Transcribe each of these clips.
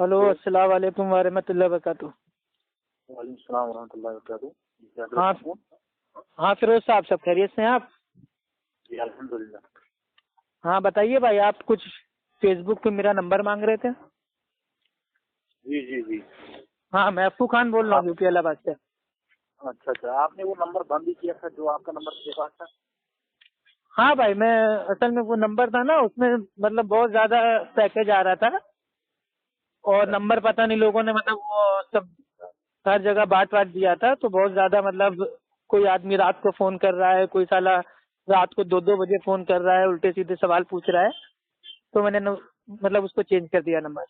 Hello, अस्सलाम वालेकुम वरहमतुल्लाहि वबरकातुहू। वालेकुम सलाम वरहमतुल्लाहि वबरकातुहू। हाँ फिरोज साहब, सब खैरियत से हैं आप? जी अल्हम्दुलिल्लाह। हाँ बताइए भाई, आप कुछ फेसबुक पे मेरा नंबर मांग रहे थे। जी जी जी हाँ, मैं अफू खान बोल रहा हूँ, यूपी इलाहाबाद से। अच्छा अच्छा, आपने वो नंबर बंद ही किया था जो आपका नंबर मेरे पास था? हाँ भाई, मैं असल में वो नंबर था ना, उसमें मतलब बहुत ज्यादा पैकेज आ रहा था और नंबर पता नहीं लोगों ने मतलब वो सब हर जगह बांट दिया था, तो बहुत ज्यादा मतलब कोई आदमी रात को फोन कर रहा है, कोई साला रात को 2-2 बजे फोन कर रहा है, उल्टे सीधे सवाल पूछ रहा है, तो मैंने मतलब उसको चेंज कर दिया नंबर।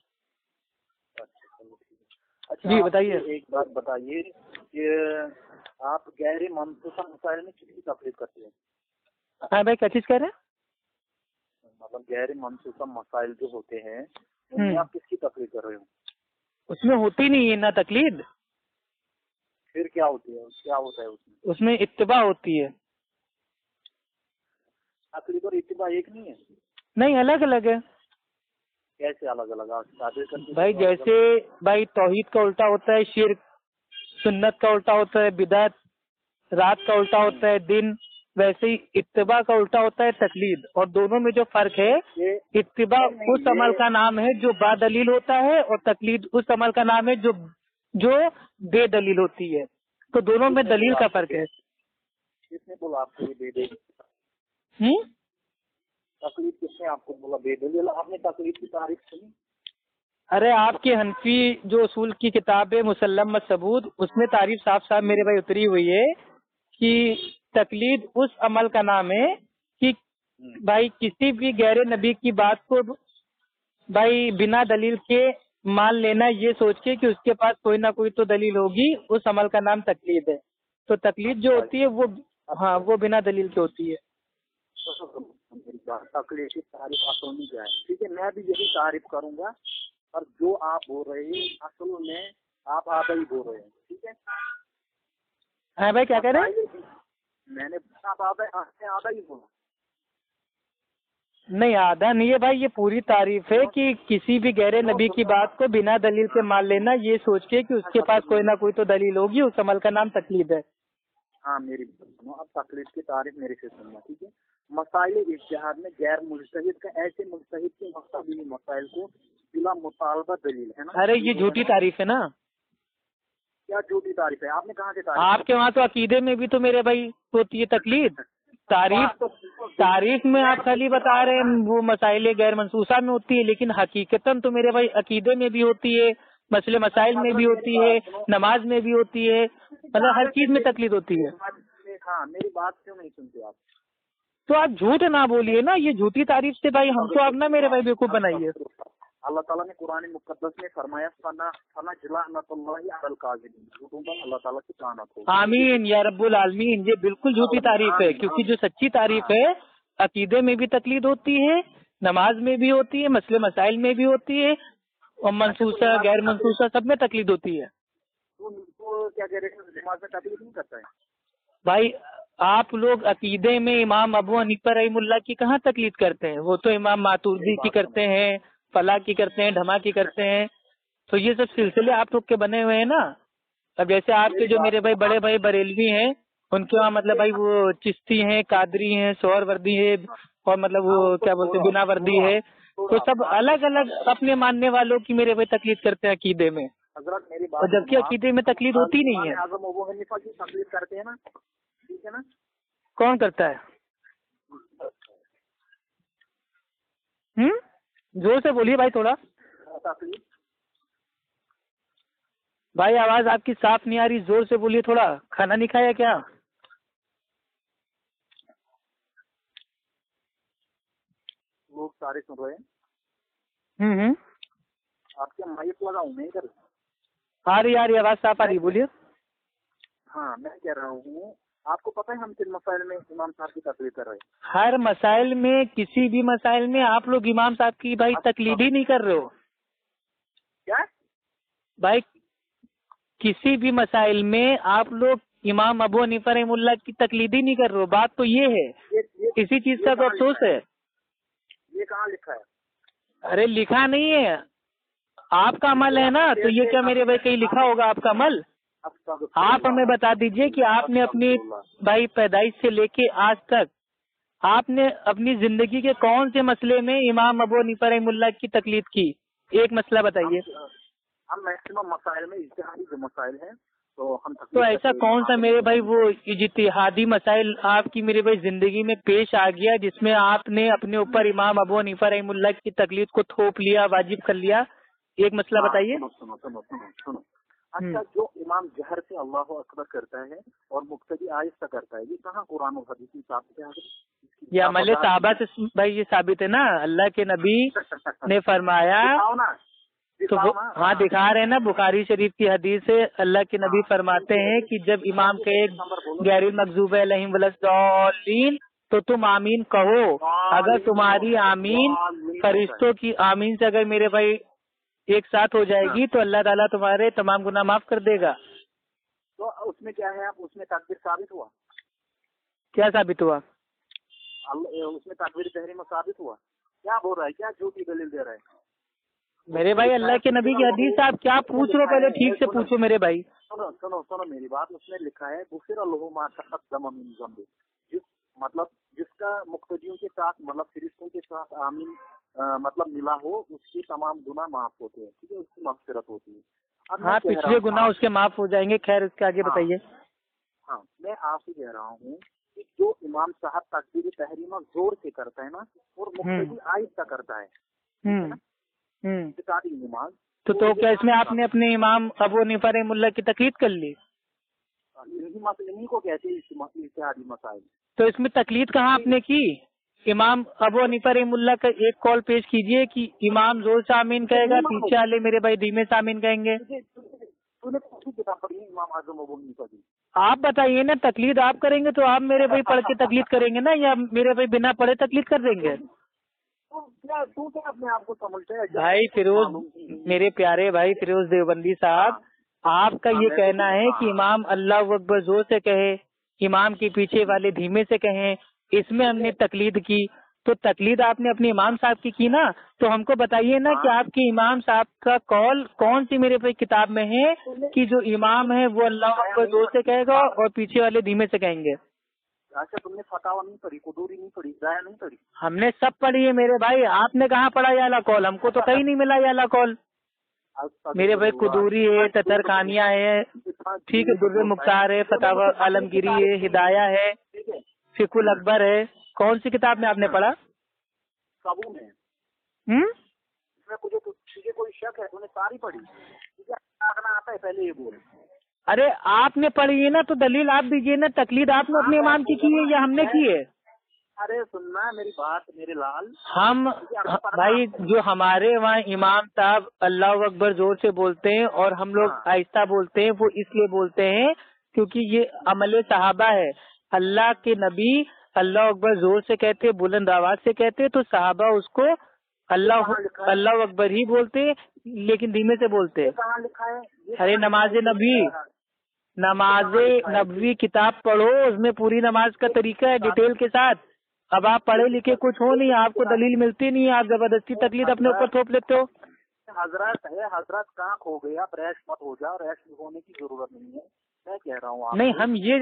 अच्छा, जी बताइए एक बात बताइए कि आप गैर मनसूखा मसाइल में कितनी तकलीफ करते हैं? हाँ भाई, क्या चीज कह रहे हैं? मतलब गैर मनसूखा मसाइल जो होते हैं आप किसकी तकलीफ कर रहे हो? उसमें होती नहीं है ना तकलीफ, फिर क्या होती है? क्या होता है उसमें? उसमें इत्तिबा होती है। तकलीफ और इत्तिबा एक नहीं है? नहीं, अलग अलग है। कैसे अलग अलग? भाई जैसे भाई तौहीद का उल्टा होता है शिर्क, सुन्नत का उल्टा होता है बिदात, रात का उल्टा होता है दिन, वैसे ही इत्तिबा का उल्टा होता है तकलीद। और दोनों में जो फर्क है, इत्तिबा उस अमल का नाम है जो बादलील होता है और तकलीद उस अमल का नाम है जो बेदलील होती है, तो दोनों में दलील का फर्क है। किसने बोला आपको बेदलील? तकलीद किसने आपको बोला बेदलील? आपने तकलीद की तारीफ सुनी? अरे आपके हनफी जो उसूल की किताब है मुसल्लम सबूत, उसमें तारीफ साफ साफ मेरे भाई उतरी हुई है कि तकलीद उस अमल का नाम है कि भाई किसी भी गैर नबी की बात को भाई बिना दलील के मान लेना, ये सोच के कि उसके पास कोई ना कोई तो दलील होगी, उस अमल का नाम तकलीद है। तो तकलीद जो होती है वो हाँ वो बिना दलील के होती है। तकलीद की तारीफ असल में क्या है? ठीक है, मैं भी यही तारीफ करूँगा, और जो आप बोल रहे हैं असल में आप आधा ही बोल रहे हैं। ठीक है। हाँ भाई, क्या कह रहे हैं? मैंने आधा ही बोला। नहीं, आधा नहीं है भाई, ये पूरी तारीफ है कि किसी भी गैर नबी की बात को बिना दलील के मान लेना, ये सोच के कि उसके पास कोई ना कोई तो दलील होगी, उस अमल का नाम तकलीद है। हाँ मेरी सुनो, अब तकलीद की तारीफ मेरे से सुनना, ठीक है। मसाइल इज्तिहाद में गैर मुज्तहिद का ऐसे मुज्तहिद के मसाइल को बिला मुतालबा दलील, है ना? अरे ये झूठी तारीफ है ना। क्या झूठी तारीफ है? आपने कहा कि तारीफ आपके वहाँ तो अकीदे में भी तो मेरे भाई होती है तकलीद। तारीफ में आप खाली बता रहे हैं वो मसाइल गैर मनसूसा में होती है, लेकिन हकीकतन तो मेरे भाई अकीदे में भी होती है, मसले मसाइल में भी होती है, नमाज में भी होती है, मतलब हर चीज में तकलीद होती है। हाँ मेरी बात क्यों नहीं सुनते आप? तो आप झूठ ना बोलिए ना, ये झूठी तारीफ से भाई हमको आप ना मेरे भाई बेवकूफ बनाइए। अल्लाह ताला ने कुरान मुकद्दस में फरमाया आमीन या रब्बुल आलमीन, ये बिल्कुल झूठी तारीफ है, क्योंकि जो सच्ची तारीफ है अकीदे में भी तकलीद होती है, नमाज में भी होती है, मसले मसाइल में भी होती है, और मनसूसा गैर मनसूसा सब में तकलीद होती है। क्या कह रहे हैं? नमाज में तकलीद नहीं करता है भाई? आप लोग अकीदे में इमाम अबू हनीफा रहमतुल्लाह की कहाँ तकलीद करते हैं? वो तो इमाम मातुर्दी की करते हैं, फला की करते हैं, ढमा की करते हैं, तो ये सब सिलसिले आप लोग के बने हुए हैं ना। अब जैसे आपके जो मेरे भाई बड़े भाई बरेलवी हैं, उनके वहाँ मतलब भाई वो चिश्ती हैं, कादरी हैं, सोहरवर्दी है, और मतलब वो क्या बोलते हैं गुनावर्दी है, तो सब अलग अलग अपने मानने वालों की मेरे भाई तकलीद करते हैं अकीदे में, और जबकि अकीदे में तकलीद होती नहीं है। तकलीद करते हैं ना, ठीक है ना? कौन करता है? जोर से बोलिए भाई थोड़ा। भाई आवाज आपकी साफ नहीं आ रही, जोर से बोलिए थोड़ा। खाना नहीं खाया क्या? लोग सारे सुन रहे हैं। आपके माइक लगाऊं मैं इधर? आ रही आवाज साफ आ रही, बोलिए। हाँ मैं कह रहा हूँ, आपको पता है हम किन मसाइल में इमाम साहब की तकलीफ कर रहे हैं? हर मसाइल में, किसी भी मसाइल में आप लोग इमाम साहब की भाई तकलीफ ही नहीं कर रहे हो। क्या भाई? किसी भी मसाइल में आप लोग इमाम अबू हनीफा रहमतुल्लाह की तकलीफ ही नहीं कर रहे हो, बात तो ये है। इसी चीज का तो अफसोस है। ये कहाँ लिखा है? अरे लिखा नहीं है, आपका अमल है ना, तो ये क्या मेरे भाई कहीं लिखा होगा आपका अमल? आप हमें बता दीजिए कि आपने अपनी भाई पैदाइश से लेके आज तक आपने अपनी जिंदगी के कौन से मसले में इमाम अबू हनीफा रहमतुल्लाह की तकलीद की, एक मसला बताइए। हम मैक्सिमम मसाइल में इज्तिहादी जो मसाइल हैं तो हम तो ऐसा कौन सा मेरे भाई वो इज्तिहादी मसाइल आपकी मेरे भाई जिंदगी में पेश आ गया जिसमें आपने अपने ऊपर इमाम अबू हनीफा रहमतुल्लाह की तकलीद को थोप लिया, वाजिब कर लिया, एक मसला बताइए। अच्छा, जो इमाम जहर से अल्लाह अकबर करता है और मुक्तदी आहिस्ता करता है, ये कहाँ कुरान और हदीस में साबित है? ये अमल साहबा से भाई ये साबित है ना, अल्लाह के नबी ने फरमाया। तो हाँ दिखा रहे हैं ना, बुखारी शरीफ की हदीस है, अल्लाह के नबी फरमाते हैं कि जब इमाम कहे गैरिल मग़ज़ूबि अलैहिम वलद्दालीन तो तुम आमीन कहो, अगर तुम्हारी आमीन फरिश्तों की आमीन से अगर मेरे भाई एक साथ हो जाएगी तो अल्लाह ताला तुम्हारे तमाम गुनाह माफ कर देगा। तो उसमें क्या है, आप उसमें तकबीर साबित हुआ? क्या साबित हुआ उसमें? तकबीर-ए-तहरीम साबित हुआ। क्या बोल रहा है, क्या झूठी दलील दे रहा है मेरे भाई? अल्लाह के नबी की हदीस आप क्या पूछ रहे हो, पहले ठीक से पूछो मेरे भाई। सुनो सुनो सुनो मेरी बात, उसने लिखा है मतलब जिसका मुक्तदियों के साथ मतलब फिरिश्तों के साथ आमीन मतलब मिला हो उसके तमाम गुनाह माफ होते हैं, ठीक है, उसकी मग़फ़िरत होती है। हाँ, पिछले गुनाह उसके माफ हो जाएंगे। खैर उसके आगे बताइए। हाँ, मैं आपसे कह रहा हूँ कि जो इमाम साहब तकबीर तहरीमा जोर से करता है ना और मुक्तदी आहिस्ता करता है नमाज, तो क्या इसमें आपने अपने इमाम अबू हनीफा रहमतुल्लाह की तक़लीद कर ली? इन्हीं को कहते हैं इज्तिहादी मसाइल। तो इसमें तकलीद कहाँ आपने की? इमाम अबू हनीफा रहमतुल्लाह का एक कॉल पेश कीजिए कि इमाम जोर से आमीन कहेगा, पीछे वाले मेरे भाई धीमे से आमीन कहेंगे। आप बताइए ना, तकलीद आप करेंगे तो आप मेरे भाई पढ़ के तकलीद करेंगे ना, या मेरे भाई बिना पढ़े तकलीद कर देंगे? आपको समझते भाई फिरोज, मेरे प्यारे भाई फिरोज देवबंदी साहब, आपका ये कहना है कि इमाम अल्लाहू अकबर जोर से कहे, इमाम के पीछे वाले धीमे से कहें, इसमें हमने तकलीद की। तो तकलीद आपने अपने इमाम साहब की ना, तो हमको बताइए ना कि आपके इमाम साहब का कॉल कौन सी मेरे पे किताब में है कि जो इमाम है वो अल्लाह अकबर जोर से कहेगा और पीछे वाले धीमे से कहेंगे? अच्छा, तुमने फतावा नहीं पढ़ी, कुदूरी नहीं पढ़ी, हिदायत नहीं पढ़ी? हमने सब पढ़ी है मेरे भाई, आपने कहाँ पढ़ा ये वाला कॉल? हमको तो कहीं नहीं मिला ये वाला कॉल मेरे भाई। कुदूरी है, ततरखानिया है, ठीक है, दुर्र-मुख्तार है, फताह आलमगिरी है, हिदाया है, फिकुल अकबर है। कौन सी किताब में आपने पढ़ा? सबू में। इसमें मुझे कोई शक है, तुमने सारी पढ़ी, पढ़ना आता है पहले ये बोल। अरे आपने पढ़ी है ना, तो दलील आप दीजिए ना, तकलीद आपने अपने इमाम की है या हमने की है? अरे सुनना मेरी बात मेरे लाल, हम भाई जो हमारे वहाँ इमाम साहब अल्लाह अकबर जोर से बोलते हैं और हम लोग आहिस्ता बोलते हैं, वो इसलिए बोलते हैं क्योंकि ये अमल सहाबा है। अल्लाह के नबी अल्लाह अकबर जोर से कहते, बुलंद आवाज से कहते, तो सहाबा उसको अल्लाह अकबर ही बोलते, लेकिन धीमे से बोलते। अरे नमाज-ए-नबी किताब पढ़ो, उसमें पूरी नमाज का तरीका है डिटेल के साथ। अब आप पढ़े लिखे कुछ हो नहीं, आपको दलील मिलती नहीं है, आप जबरदस्ती तकलीफ अपने ऊपर थोप लेते हो। हजरत है, हजरत कहाँ खो गए? आप रैश मत हो जाओ, रैश होने की जरूरत नहीं है, मैं कह रहा हूँ। नहीं, हम ये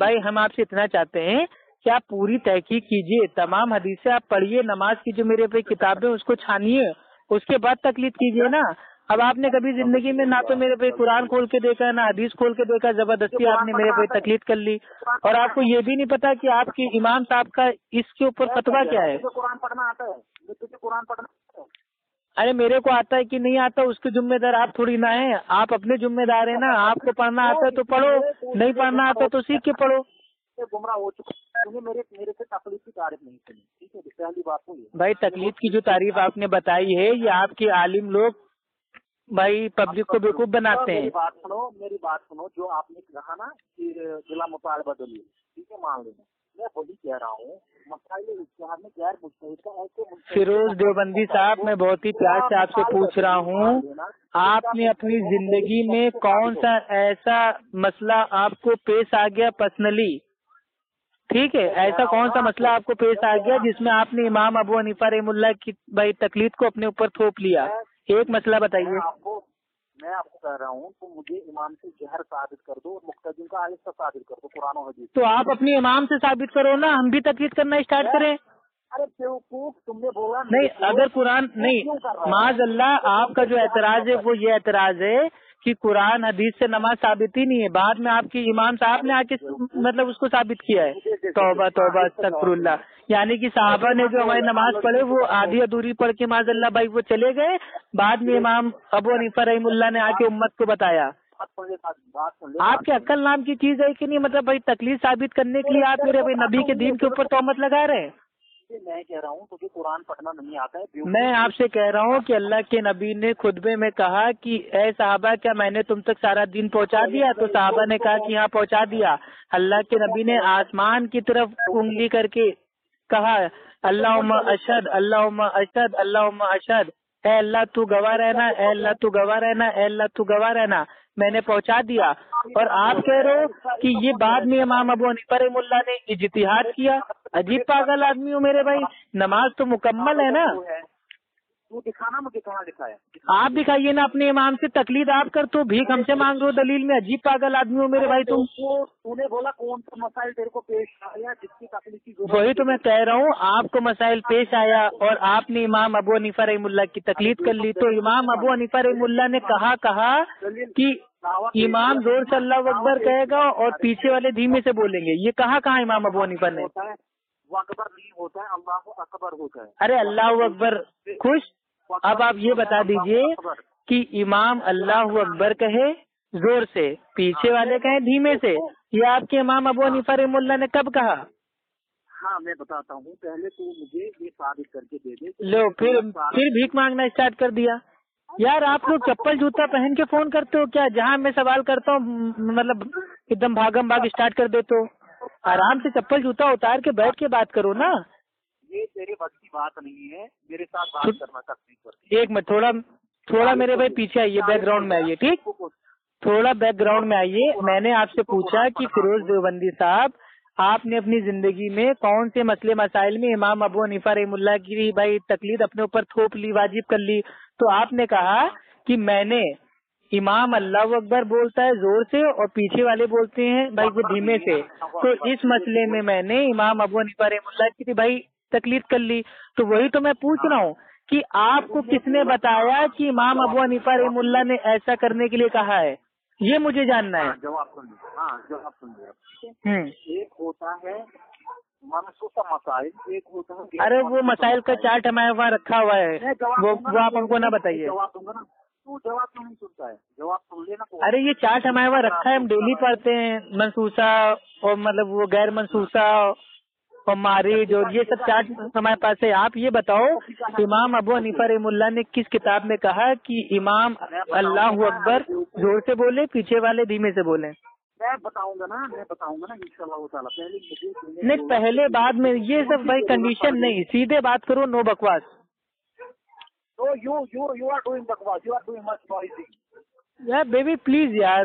भाई हम आपसे इतना चाहते हैं कि आप पूरी तहकीक कीजिए, तमाम हदीसें आप पढ़िए, नमाज की जो मेरे पे किताबें उसको छानिए, उसके बाद तकलीफ कीजिए ना। अब आपने कभी जिंदगी में ना तो मेरे पे कुरान खोल के देखा, ना हदीस खोल के देखा, जबरदस्ती आपने मेरे पे तकलीफ कर ली, और आपको ये भी नहीं पता कि आपके इमाम साहब का इसके ऊपर फतवा क्या है। कुरान पढ़ना आता है? तुझे कुरान पढ़ना आता है? अरे मेरे को आता है कि नहीं आता, उसके जिम्मेदार आप थोड़ी ना है, आप अपने जिम्मेदार है ना। आपको पढ़ना आता है तो पढ़ो, नहीं पढ़ना आता तो सीख के पढ़ो। गुमराह हो चुका, मेरे से तकलीफ की तारीफ नहीं सुनी, ठीक है, पहली बात तो ये। भाई तकलीफ की जो तारीफ आपने बताई है, ये आपके आलिम लोग भाई पब्लिक को बेवकूफ बनाते हैं। मेरी बात सुनो, जो आपने कहा ना कि जिला मुतालबा दलील, ठीक है, मान लेना, मैं वही कह रहा हूँ। मसाइल इज्तिहाद में गैर मुजतहिद का ऐसे फिरोज देवबंदी साहब, मैं बहुत ही प्यार से आपसे पूछ रहा हूँ, आपने अपनी जिंदगी में कौन सा ऐसा मसला आपको पेश आ गया पर्सनली, ठीक है, ऐसा कौन सा मसला आपको पेश आ गया जिसमें आपने इमाम अबू हनीफा रहमतुल्लाह की भाई तकलीफ को अपने ऊपर थोप लिया? एक मसला बताइए। मैं आपको कह रहा हूँ तो मुझे इमाम से जहर साबित कर दो और मुक्तदिन का आहिस्ता साबित कर दो कुरान और हदीस। तो आप अपने इमाम से साबित करो ना, हम भी तकलीफ करना स्टार्ट करें। अरे बेवकूफ, तुमने बोला नहीं। अगर कुरान नहीं, माज़अल्लाह आपका जो एतराज है वो ये एतराज है कि कुरान हदीस से नमाज साबित ही नहीं है। बाद में आपकी इमाम साहब ने आके मतलब उसको साबित किया है। तौबा तौबा अस्तगफिरुल्लाह। यानी कि साहबा ने जो हमारी नमाज पढ़े वो आधी अधूरी पढ़ के माज़अल्लाह भाई वो चले गए। बाद में इमाम अबू हनीफा रहमतुल्लाह ने आके उम्मत को बताया। आपके अक्ल नाम की चीज है कि नहीं? मतलब भाई तकलीफ साबित करने के लिए आप मेरे भाई नबी के दीन के ऊपर तोहमत लगा रहे हैं। मैं कह रहा हूँ तुझे कुरान पढ़ना नहीं आता है। मैं आपसे कह रहा हूँ कि अल्लाह के नबी ने खुतबे में कहा कि ऐ साहबा क्या मैंने तुम तक सारा दिन पहुँचा दिया? तो साहबा ने कहा कि हाँ पहुँचा दिया। अल्लाह के नबी ने आसमान की तरफ उंगली करके कहा अल्लाहुम्मा अशहद अल्लाहुम्मा अशहद अल्लाहुम्मा अशहद, ऐ अल्लाह तू गवाह रहना, ऐ अल्लाह तू गवाह रहना, ऐ अल्लाह तू गवाह रहना, मैंने पहुंचा दिया। और आप कह रहे हो कि ये बाद में इमाम अबू हनीफा रहमतुल्लाह ने इज्तिहाद किया। अजीब पागल आदमी हो मेरे भाई। नमाज तो मुकम्मल है ना। तू दिखाना मुझे कहाँ लिखा है। आप दिखाइए ना अपने इमाम से। तकलीद आप कर तो भीख हमसे मांग रहे हो दलील में। अजीब पागल आदमी हो मेरे भाई। तूने बोला कौन सा मसाइल तेरे को पेश आया जिसकी तकलीफ की जरूरत। वही तो मैं कह रहा हूँ, आपको मसाइल पेश आया और आपने इमाम अबू हनीफा रहमतुल्लाह की तकलीद कर ली। तो इमाम अबू हनीफा रहमतुल्लाह ने कहा कि इमाम जोर से अल्लाहू अकबर कहेगा और पीछे वाले धीमे से बोलेंगे। ये कहा इमाम अबू हनीफा ने? अकबर नहीं होता है, अल्लाहू अकबर होता है। अरे अल्लाहू अकबर खुश। अब आप ये बता दीजिए कि इमाम अल्लाहू अकबर कहे जोर से, पीछे वाले कहे धीमे से, ये आपके इमाम अबू हनीफा रहमतुल्लाह ने कब कहा? हाँ मैं बताता हूँ, पहले तू मुझे ये साबित करके दे दे। लो फिर भीख मांगना स्टार्ट कर दिया। यार आप लोग चप्पल जूता पहन के फोन करते हो क्या? जहाँ मैं सवाल करता हूँ मतलब एकदम भागम भाग स्टार्ट कर देते हो। आराम से चप्पल जूता उतार के बैठ के बात करो ना। ये तेरे वक्त की बात नहीं है, मेरे साथ बात करना तकलीफ। एक मिनट, थोड़ा मेरे भाई पीछे आइए, बैकग्राउंड में आइए। ठीक, थोड़ा बैकग्राउंड में आइए। मैंने आपसे पूछा कि फिरोज देवबंदी साहब आपने अपनी जिंदगी में कौन से मसले मसाइल में इमाम अबू हनीफा रहमतुल्लाह की भाई तकलीफ अपने ऊपर थोप ली, वाजिब कर ली? तो आपने कहा कि मैंने इमाम अल्लाह अकबर बोलता है जोर से और पीछे वाले बोलते हैं भाई वो धीमे से, तो इस मसले में मैंने इमाम अबू हनीफा रहमतुल्लाह की भाई तकलीफ कर ली। तो वही तो मैं पूछ रहा हूँ कि आपको किसने बताया कि इमाम अबू हनीफा रहमतुल्लाह ने ऐसा करने के लिए कहा है? ये मुझे जानना है। जवाब सुन। एक होता है मसाइल, एक होता है। अरे वो मसाइल का चार्ट हमारे वहाँ रखा हुआ है, वो आप हमको ना बताइए। तू जवाब क्यों नहीं सुनता है? जवाब सुन लेना। अरे ये चार्ट हमारे वहाँ रखा है, हम डेली पढ़ते हैं। मनसूसा और मतलब वो गैर मनसूसा और मारिज और ये सब चार्ट हमारे पास है। आप ये बताओ इमाम अबू हनीफा रहमतुल्लाह ने किस किताब में कहा कि इमाम अल्लाहू अकबर जोर से बोले, पीछे वाले धीमे से बोले? मैं बताऊंगा ना इंशाल्लाह ताला। पहले नहीं, पहले बाद में ये सब भाई कंडीशन नहीं, सीधे बात करो, नो बकवास। So you are doing bakwas. You are doing much noisy. Yeah, baby, please, यार।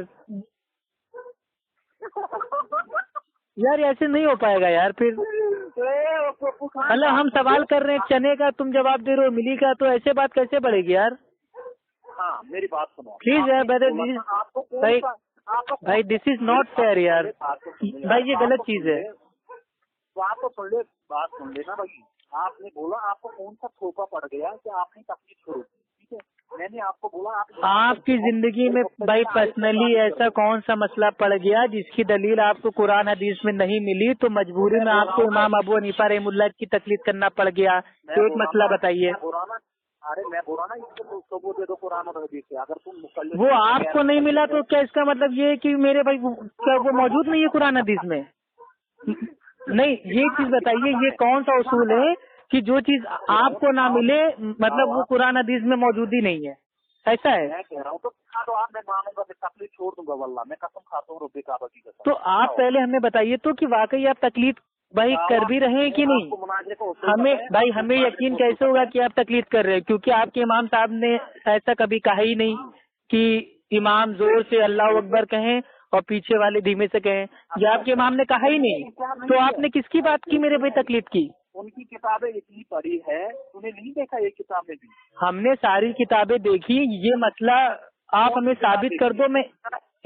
यार ऐसे नहीं हो पाएगा यार। फिर मतलब हम सवाल कर रहे हैं चने का, तुम जवाब दे रहे हो मिली का, तो ऐसे बात कैसे बढ़ेगी यार? हाँ मेरी बात सुनो प्लीज यार। भाई दिस इज नॉट फेयर यार। भाई ये गलत चीज है। तो आप तो पहले बात सुन लेना भाई। आपने बोला आपको कौन सा थोपा पड़ गया कि आपने तकलीफ शुरू की? ठीक है, मैंने आपको बोला आपकी जिंदगी में भाई पर्सनली ऐसा कौन सा मसला पड़ गया जिसकी दलील आपको कुरान हदीस में नहीं मिली, तो मजबूरी में आपको इमाम अबू हनीफा रहमतुल्लाह की तकलीफ करना पड़ गया? एक मसला बताइए। अरे मैं बोला ना इसको सबूत दे दो कुरान और हदीस से। अगर तुम वो आपको नहीं मिला तो क्या इसका मतलब ये है कि मेरे भाई क्या वो मौजूद नहीं है कुरान हदीस में? नहीं, ये चीज बताइए ये कौन सा उसूल है कि जो चीज आपको ना मिले मतलब वो कुरान हदीस में मौजूद ही नहीं है? ऐसा है मैं कह रहा हूँ। तो आप मैं मानूंगा, मैं तकलीफ छोड़ दूंगा, वल्लाह मैं कसम खाता हूँ रब्बे काबा की कसम। तो आप पहले हमें बताइए तो कि वाकई आप तकलीफ भाई कर भी रहे हैं कि नहीं? हमें भाई हमें यकीन कैसे होगा कि आप तकलीफ कर रहे हैं, क्योंकि आपके इमाम साहब ने ऐसा कभी कहा ही नहीं कि इमाम जोर से अल्लाह अकबर कहें और पीछे वाले धीमे से कहें। ये आपके इमाम ने कहा ही नहीं, तो आपने किसकी बात की मेरे भाई तकलीफ की? उनकी किताबें इतनी पढ़ी है, उन्हें नहीं देखा ये किताबें भी। हमने सारी किताबें देखी, ये मसला आप हमें साबित कर दो, मैं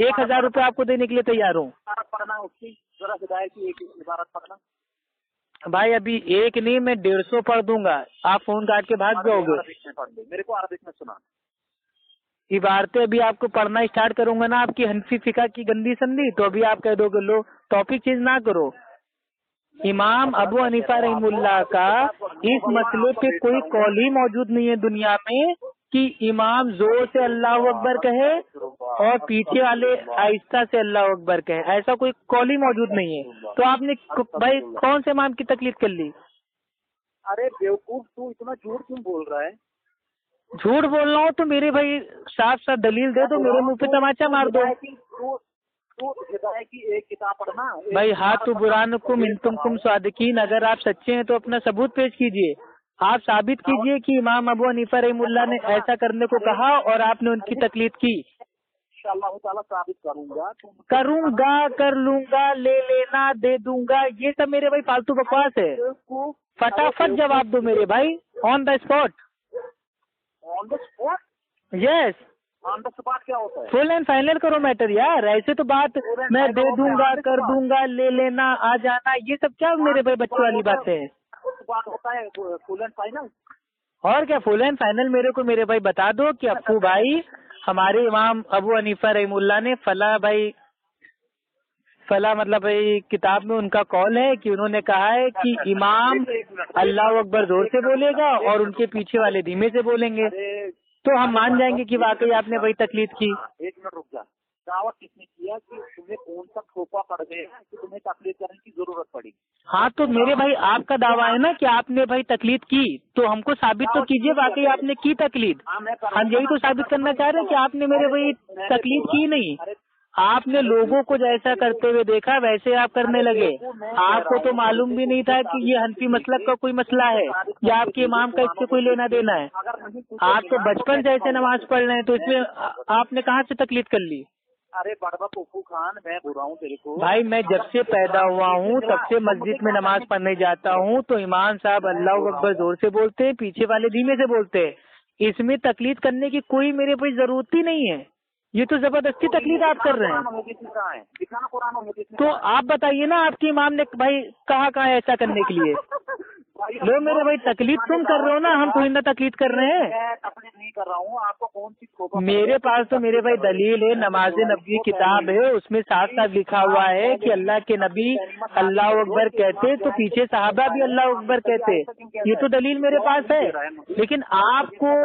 1000 रुपये आपको देने के लिए तैयार हूँ। पढ़ना उसकी जरा हिदायत की एक इबारत पढ़ना भाई, अभी एक नहीं मैं 150 पढ़ दूंगा, आप फोन काट के भाग जाओगे। मेरे को अरबिक में सुना इबारतें अभी आपको पढ़ना स्टार्ट करूंगा ना आपकी हनफी फिका की गंदी संदी, तो अभी आप कह दोगे लो टॉपिक चेंज ना करो। इमाम अबू हनीफा रहमुल्लाह का इस मसले पे कोई कौल ही मौजूद नहीं है दुनिया में कि इमाम जोर से अल्लाह अकबर कहे और पीछे वाले आहिस्ता से अल्लाह अकबर कहे, ऐसा कोई कौल ही मौजूद नहीं है। तो आपने भाई कौन से इमाम की तकलीफ कर ली? अरे बेवकूफ तू इतना झूठ क्यों बोल रहा है? झूठ बोल रहा हूँ तो मेरे भाई साफ साफ दलील दे दो, मेरे मुँह पे तमाचा मार दो। की एक किताब पढ़ना भाई, हाथ तो बुरानकुम इन तुमकुम सादिकीन, अगर आप सच्चे हैं तो अपना सबूत पेश कीजिए, आप साबित कीजिए कि इमाम अबू हनीफा रहमुल्लाह ने ऐसा करने को कहा और आपने उनकी तकलीफ की। इंशाअल्लाह ताला साबित करूंगा, कर लूंगा, ले लेना, दे दूंगा, ये सब मेरे भाई फालतू बकवास है। फटाफट जवाब दो मेरे भाई, on the spot. On the spot? Yes, क्या होता है? फुल एंड फाइनल करो मैटर यार, ऐसे तो बात मैं दे दूंगा, कर दूंगा, ले लेना, आ जाना, ये सब क्या मेरे भाई बच्चों वाली बातें हैं। बात होता है फुल एंड फाइनल, और क्या फुल एंड फाइनल। मेरे को मेरे भाई बता दो कि अफू भाई हमारे इमाम अबू हनीफा रहमुल्लाह ने फला मतलब किताब में उनका कॉल है कि उन्होंने कहा है कि इमाम अल्लाह अकबर जोर से बोलेगा और उनके पीछे वाले धीमे से बोलेंगे, तो हम मान जाएंगे कि वाकई आपने वही तकलीफ की। एक मिनट रुक जा, दावत किसने किया कि तुम्हें कौन सा खोपा पड़ गया कि तुम्हें तकलीफ करने की जरूरत पड़ी? हाँ तो मेरे भाई आपका दावा है ना कि आपने भाई तकलीफ की, तो हमको साबित तो कीजिए वाकई आपने की तकलीफ। हम यही तो साबित करना चाह रहे हैं कि आपने मेरे भाई तकलीफ की नहीं, आपने लोगों को जैसा करते हुए देखा वैसे आप करने लगे। आपको तो मालूम भी नहीं था कि ये हनफी मसलक का कोई मसला है या आपके इमाम का इससे कोई लेना देना है। आप तो बचपन जैसे नमाज पढ़ रहे हैं, तो इसमें आपने कहाँ से तकलीफ कर ली? अरे बड़बू खान मैं बुरा हूँ तेरे को भाई, मैं जब से पैदा हुआ हूँ तब से मस्जिद में नमाज पढ़ने जाता हूँ, तो इमाम साहब अल्लाह अकबर जोर से बोलते हैं, पीछे वाले धीमे से बोलते हैं, इसमें तकलीफ करने की कोई मेरे भाई जरूरत ही नहीं है। ये तो जबरदस्ती तकलीफ आप कर रहे हैं। तो आप बताइए ना आपके इमाम ने भाई कहा ऐसा करने के लिए? लो मेरे भाई तकलीफ तुम कर रहे हो ना, हम कोई ना तकलीफ कर रहे हैं। मैं तकलीफ नहीं कर रहा हूँ, आपको कौन सी खोपा? मेरे पास तो मेरे भाई दलील है, नमाज-ए-नबी किताब है, उसमें साफ साफ लिखा हुआ है कि अल्लाह के नबी अल्लाह अकबर कहते, तो पीछे सहाबा भी अल्लाह अकबर कहते, ये तो दलील मेरे पास है। लेकिन आपको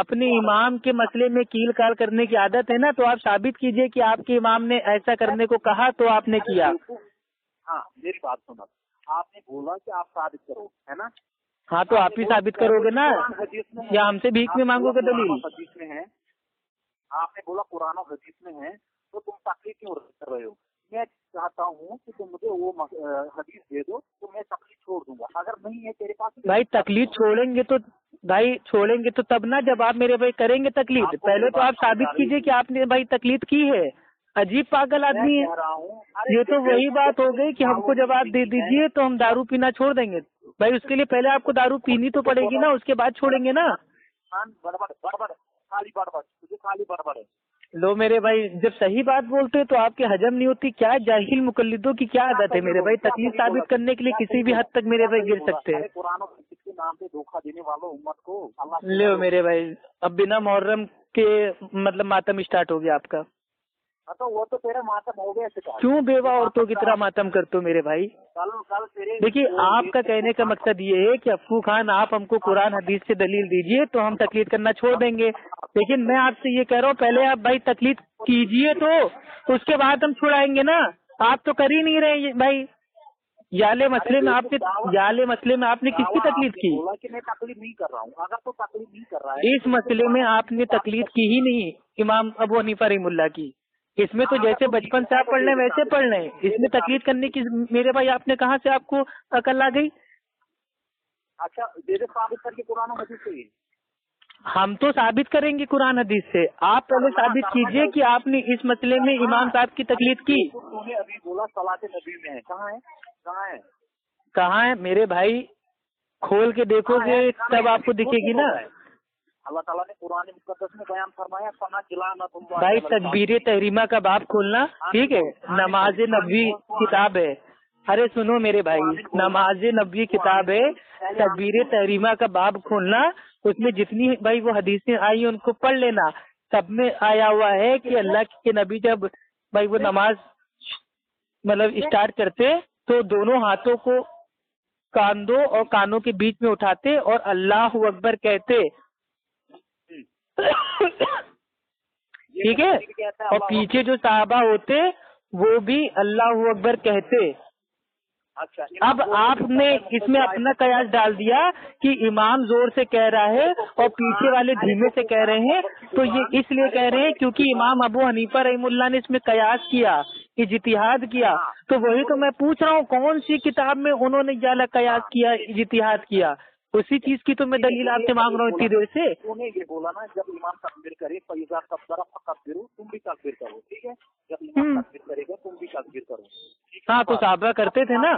अपने इमाम के मसले में कील काल करने की आदत है ना, तो आप साबित कीजिए कि आपके इमाम ने ऐसा करने को कहा तो आपने किया। हाँ मेरी बात सुनो, आपने बोला कि आप साबित करो, है ना? हाँ तो आप ही साबित करोगे ना, या हमसे भीख में मांगोगे दलील? हदीस में है, आपने बोला कुरान और हदीस में है, तो तुम तकलीफ क्यों कर रहे हो? मैं चाहता हूँ कि तुम मुझे वो हदीस दे दो तो मैं तकलीफ छोड़ दूंगा, अगर नहीं है तेरे पास भाई तकलीफ छोड़ेंगे तो भाई छोड़ेंगे तो तब ना जब आप मेरे भाई करेंगे तकलीफ। पहले तो आप साबित कीजिए कि आपने भाई तकलीफ की है। अजीब पागल आदमी है ये तो। वही बात हो गई कि हमको जवाब दे दीजिए तो हम दारू पीना छोड़ देंगे। भाई उसके लिए पहले आपको दारू पीनी तो पड़ेगी ना, उसके बाद छोड़ेंगे ना। खाली बड़बड़ है। लो मेरे भाई जब सही बात बोलते हैं तो आपके हजम नहीं होती। क्या जाहिल मुकल्लिदों की क्या आदत है मेरे भाई, तकलीफ साबित करने के लिए किसी भी हद तक मेरे भाई गिर सकते हैं। के नाम पे धोखा देने वालों उम्मत को ले मेरे भाई, अब बिना मुहर्रम के मतलब मातम स्टार्ट हो गया आपका। तो वो तो तेरा मातम हो गया। क्यों बेवा औरतों की तरह मातम करते हो मेरे भाई? देखिए आपका कहने का मकसद ये है कि अफू खान आप हमको कुरान हदीस से दलील दीजिए तो हम तकलीफ करना छोड़ देंगे, लेकिन मैं आपसे ये कह रहा हूँ पहले आप भाई तकलीफ कीजिए तो उसके बाद हम छुड़ाएंगे ना। आप तो कर ही नहीं रहे भाई। याले मसले में आपने किसकी तकलीफ की? कि मैं तकलीफ नहीं कर रहा हूँ। अगर तो तकलीफ नहीं कर रहा है इस मसले में, आपने तकलीफ की ही नहीं इमाम अबू हनीफा रहमुल्लाह की। इसमें तो जैसे बचपन से आप पढ़ रहे हैं वैसे पढ़ रहे हैं, इसमें तकलीफ करने की मेरे भाई आपने कहाँ से आपको अकल आ गई? अच्छा साबित करके कुरान और हदीस से। हम तो साबित करेंगे कुरान हदीस से, आप पहले साबित कीजिए कि आपने इस मसले में इमाम साहब की तकलीफ की। तूने अभी बोला सलात-ए-नबी में है, कहाँ है? कहाँ है मेरे भाई, खोल के देखोगे तब आपको दिखेगी ना। अल्लाह ताला ने कुरान मुकद्दस में बयान फरमाया भाई, तकबीर तहरीमा का बाब खोलना, ठीक है, नमाज-ए-नबी किताब है। अरे सुनो मेरे भाई, नमाज-ए-नबी किताब है, तकबीर तहरीमा का बाब खोलना, उसमें जितनी भाई वो हदीसें आई उनको पढ़ लेना। सब में आया हुआ है कि अल्लाह के नबी जब भाई वो नमाज मतलब स्टार्ट करते तो दोनों हाथों को कांधों और कानों के बीच में उठाते और अल्लाह अकबर कहते, ठीक है, और पीछे जो साहबा होते वो भी अल्लाह अकबर कहते। अच्छा, अब आपने इसमें अपना कयास डाल दिया कि इमाम जोर से कह रहा है और पीछे वाले धीमे से कह रहे हैं, तो ये इसलिए कह रहे हैं क्योंकि इमाम अबू हनीफा रहमुल्लाह ने इसमें कयास किया, इज्तिहाद किया। तो वही तो मैं पूछ रहा हूँ, कौन सी किताब में उन्होंने ज्यादा कयास किया, इज्तिहाद किया? उसी चीज की तो मैं दलील आपसे मांग रहा हूँ इतनी देर से। तूने ये बोला ना, जब इमाम तकबीर करे फैजा तकबीर फकबीर, तुम भी तकबीर करो, ठीक है, जब इमाम तकबीर करेगा तुम भी तकबीर करो। हाँ, तो साहबा करते थे ना।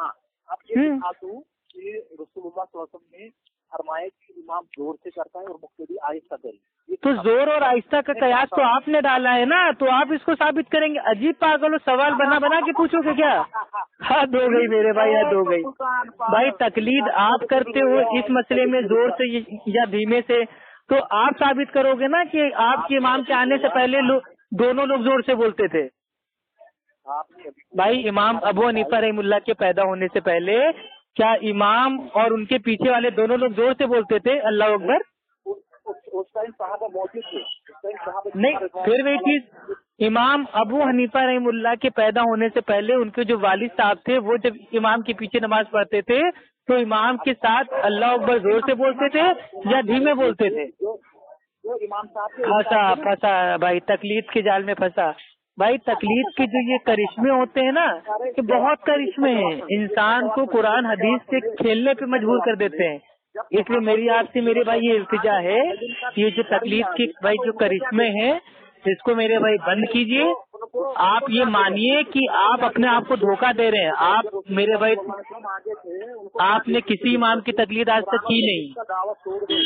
हाँ, अब ये दिखा दो कि रसूलुल्लाह सल्लल्लाहु अलैहि वसल्लम ने फरमाया कि इमाम जोर से करता है और मुक्तदी आहिस्ता करे। तो जोर और आहिस्ता का कयास तो आपने डाला है ना, तो आप इसको साबित करेंगे। अजीब पागल सवाल बना बना के पूछोगे क्या? हद हो गई मेरे भाई, हद हो गई भाई। तकलीद आप करते हो इस मसले में, जोर से या धीमे से, तो आप साबित करोगे ना कि आपके इमाम के आने से पहले दोनों लोग जोर से बोलते थे। भाई इमाम अबू हनीफा रहमुल्लाह के पैदा होने से पहले क्या इमाम और उनके पीछे वाले दोनों लोग जोर से बोलते थे अल्लाह अकबर? नहीं, फिर वही चीज, इमाम अबू हनीफा रहमुल्लाह के पैदा होने से पहले उनके जो वालिद साहब थे वो जब इमाम के पीछे नमाज पढ़ते थे तो इमाम के साथ अल्लाह अकबर जोर से बोलते थे या धीमे बोलते थे? फंसा फंसा भाई, तकलीफ के जाल में फंसा भाई। तकलीफ के जो ये करिश्मे होते हैं ना, कि बहुत करिश्मे हैं, इंसान को कुरान हदीस से खेलने पे मजबूर कर देते हैं। इसलिए मेरी आपसे मेरे भाई ये इल्तिजा है, ये जो तकलीफ के भाई जो करिश्मे हैं इसको मेरे भाई बंद कीजिए। आप ये मानिए कि आप अपने आप को धोखा दे रहे हैं। आप मेरे भाई, आपने किसी इमाम की तकलीद आज तक की नहीं,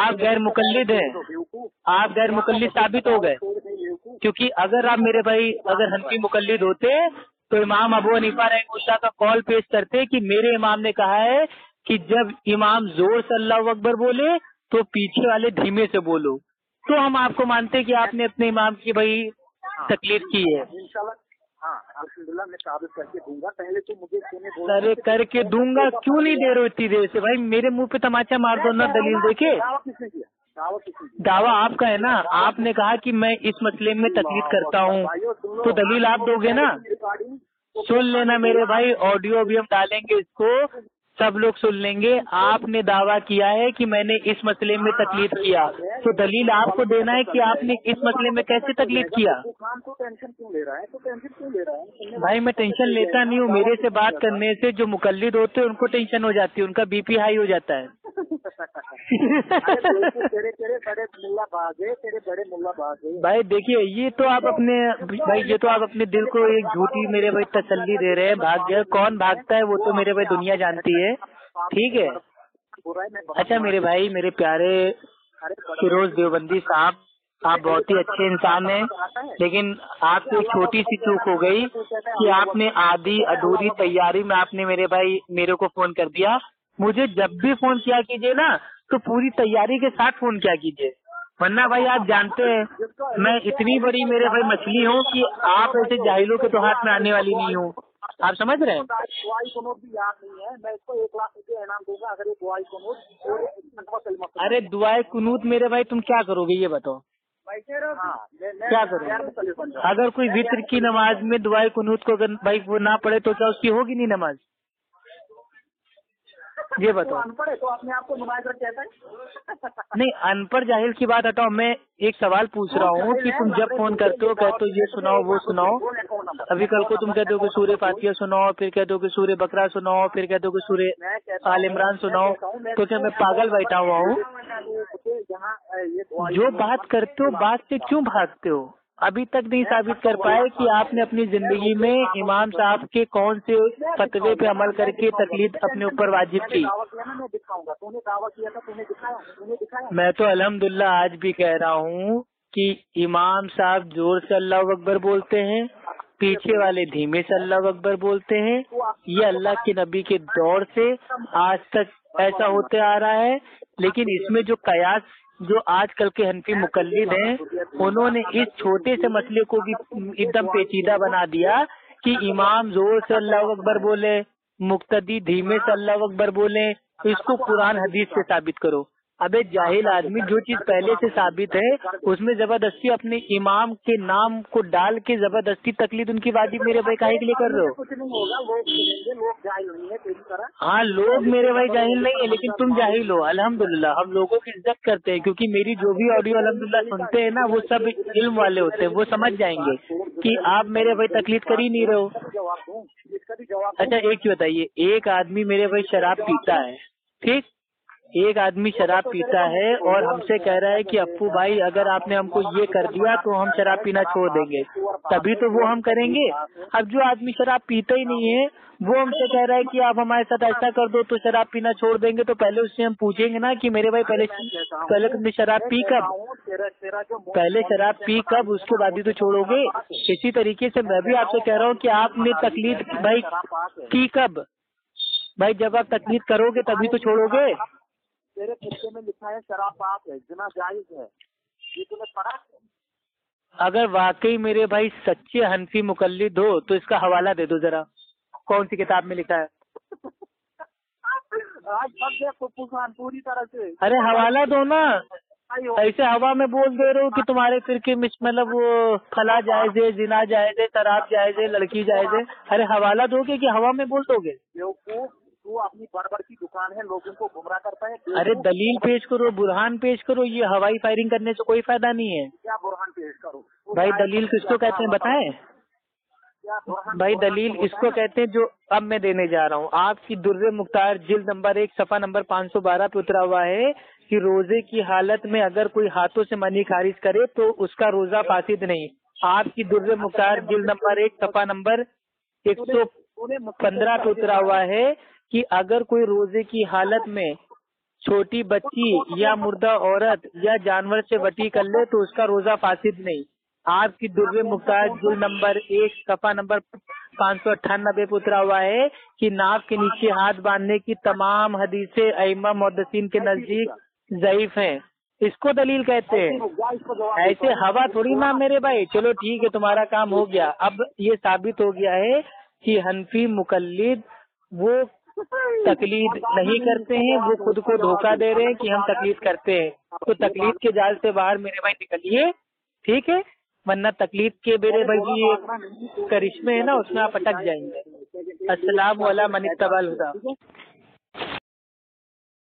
आप गैर मुकल्लिद हैं, आप गैर मुकल्लिद साबित हो गए। क्योंकि अगर आप मेरे भाई अगर हनफी मुकल्लिद होते तो इमाम अबू हनीफा रहमुल्लाह का कॉल पेश करते कि मेरे इमाम ने कहा है कि जब इमाम जोर से अल्लाहू अकबर बोले तो पीछे वाले धीमे से बोलो, तो हम आपको मानते कि आपने अपने इमाम की भाई तकलीफ की है। हाँ, अल्हम्दुलिल्लाह मैं साबित करके दूंगा, पहले तो मुझे अरे करके दूंगा, क्यों नहीं दे रहे हो इतनी देर से? भाई मेरे मुंह पे तमाचा मार दो ना, दलील देके। दावा आपका है ना, आपने कहा कि मैं इस मसले में तकलीफ करता हूँ, तो दलील आप दोगे ना? सुन लेना मेरे भाई, ऑडियो भी हम डालेंगे, इसको सब लोग सुन लेंगे। आपने दावा किया है कि मैंने इस मसले में तकलीफ किया, तो दलील आपको देना है कि आपने इस मसले में कैसे तकलीफ किया। भाई मैं टेंशन लेता नहीं हूँ, मेरे से बात करने से जो मुकल्लिद होते हैं उनको टेंशन हो जाती है, उनका बीपी हाई हो जाता है। भाई देखिए, ये तो आप अपने भाई, ये तो आप अपने दिल को एक झूठी मेरे भाई तसल्ली दे रहे हैं। भाग गया, कौन भागता है वो तो मेरे भाई दुनिया जानती है, ठीक है। अच्छा मेरे भाई, मेरे प्यारे फिरोज देवबंदी साहब, आप बहुत ही अच्छे इंसान हैं, लेकिन आपसे छोटी सी चूक हो गई कि आपने आधी अधूरी तैयारी में आपने मेरे भाई मेरे को फोन कर दिया। मुझे जब भी फोन किया कीजिए ना तो पूरी तैयारी के साथ फोन किया कीजिए, वरना भाई आप जानते हैं मैं इतनी बड़ी मेरे भाई मछली हूँ कि आप ऐसे जाहिलों के तो हाथ में आने वाली नहीं हूँ, आप समझ रहे हैं। अरे दुआए कुनूत मेरे भाई तुम क्या करोगे ये बताओ? हाँ, क्या करोगे? अगर कोई वित्र की नमाज में दुआए कुनूत को अगर भाई वो ना पढ़े तो क्या उसकी होगी नहीं नमाज? ये बताओ। अनपढ़ है तो अपने आप को मुनाज़र कहता है। नहीं, अनपढ़ जाहिल की बात हटाओ, मैं एक सवाल पूछ रहा हूँ कि तुम जब फोन करते हो कहते हो ये सुनाओ वो सुनाओ, अभी कल को तुम कहते हो कि सूर्य फातिहा सुनाओ, फिर कहते हो कि सूर्य बकरा सुनाओ, फिर कहते हो कि सूर्य आल इमरान सुनाओ, तो क्या मैं पागल बैठा हुआ हूँ? जो बात करते हो बात से क्यों भागते हो? अभी तक नहीं साबित कर पाए कि आपने अपनी जिंदगी में इमाम साहब के कौन से फतवे पे अमल करके तकलीद अपने ऊपर वाजिब की। मैं तो अल्हम्दुलिल्लाह आज भी कह रहा हूँ कि इमाम साहब जोर से अल्लाहू अकबर बोलते हैं, पीछे वाले धीमे से अल्लाहू अकबर बोलते हैं। ये अल्लाह के नबी के दौर से आज तक ऐसा होते आ रहा है, लेकिन इसमें जो कयास जो आजकल के हनफी मुकल्लिद हैं, उन्होंने इस छोटे से मसले को भी एकदम पेचीदा बना दिया कि इमाम जोर से अल्लाहू अकबर बोले, मुक्तदी धीमे से अल्लाहू अकबर बोले। इसको कुरान हदीस से साबित करो। अबे जाहिल आदमी जो चीज पहले से साबित है उसमें जबरदस्ती अपने इमाम के नाम को डाल के जबरदस्ती तकलीद उनकी वाजिब मेरे भाई काहे के लिए कर रहे हो? हाँ, लोग मेरे भाई जाहिल नहीं है, लेकिन तुम जाहिल हो। अल्हम्दुलिल्लाह हम लोगों की इज्जत करते हैं, क्योंकि मेरी जो भी ऑडियो अल्हम्दुलिल्लाह सुनते हैं ना, वो सब इल्म वाले होते हैं, वो समझ जाएंगे कि आप मेरे भाई तकलीद कर ही नहीं रहे हो। अच्छा एक चीज बताइए, एक आदमी मेरे भाई शराब पीता है, ठीक, एक आदमी शराब पीता है और हमसे कह रहा है कि अप्पू भाई अगर आपने हमको ये कर दिया तो हम शराब पीना छोड़ देंगे, तभी तो वो हम करेंगे। अब जो आदमी शराब पीता ही नहीं है वो हमसे कह रहा है कि आप हमारे साथ ऐसा कर दो तो शराब पीना छोड़ देंगे, तो पहले उससे हम पूछेंगे ना कि मेरे भाई पहले तुमने शराब पी कब, पहले शराब पी कब, उसके बाद ही तो छोड़ोगे। इसी तरीके से मैं भी आपसे कह रहा हूँ कि आपने तकलीद भाई की कब भाई, जब आप तकलीद करोगे तभी तो छोड़ोगे। तेरे खिस्से में लिखा है शराब पाप है, जना जायज है, ये तुम्हें पढ़ा? अगर वाकई मेरे भाई सच्चे हनफी मुकल्लिद हो तो इसका हवाला दे दो जरा, कौन सी किताब में लिखा है? आज पूरी तरह से अरे हवाला दो ना, ऐसे हवा में बोल दे रहे हो कि तुम्हारे फिरके में मतलब वो फला जायज है, जिना जायज है, शराब जायज है, लड़की जायज है। अरे हवाला दोगे कि हवा में बोल दोगे? वो अपनी बड़बड़ की दुकान है, लोगों को गुमराह करता है। अरे दलील पेश करो, बुरहान पेश करो, ये हवाई फायरिंग करने से कोई फायदा नहीं है। क्या बुरहान पेश करो भाई? दलील किसको कहते हैं बताएं भाई? दलील इसको कहते हैं जो अब मैं देने जा रहा हूँ। आपकी दुर्र-मुख्तार जिल्द नंबर 1 सफा नंबर 512 पे उतरा हुआ है कि रोजे की हालत में अगर कोई हाथों से मनी खारिज करे तो उसका रोजा फासिद नहीं। आपकी दुर्र-मुख्तार जिल्द नंबर 1 सफा नंबर 115 पे उतरा हुआ है कि अगर कोई रोजे की हालत में छोटी बच्ची या मुर्दा औरत या जानवर से वटी कर ले तो उसका रोजा फासिद नहीं। आपकी दुर्र-मुख्तार जुल नंबर 1 सफा नंबर 598 पे उतरा हुआ है कि नाव के नीचे हाथ बांधने की तमाम हदीसें अइम्मा मुहद्दिसीन के नजदीक ज़ईफ हैं। इसको दलील कहते हैं। ऐसे हवा थोड़ी ना मेरे भाई। चलो ठीक है, तुम्हारा काम हो गया। अब ये साबित हो गया है कि हनफी मुकल्लिद वो तकलीद नहीं करते हैं, वो खुद को धोखा दे रहे हैं कि हम तकलीद करते हैं। तो तकलीद के जाल से बाहर मेरे भाई निकलिए, ठीक है, वरना तकलीद के मेरे भाई ये करिश्मे है ना, उसमें आप अटक जाएंगे। अस्सलाम वाला मनित्तबल हुदा।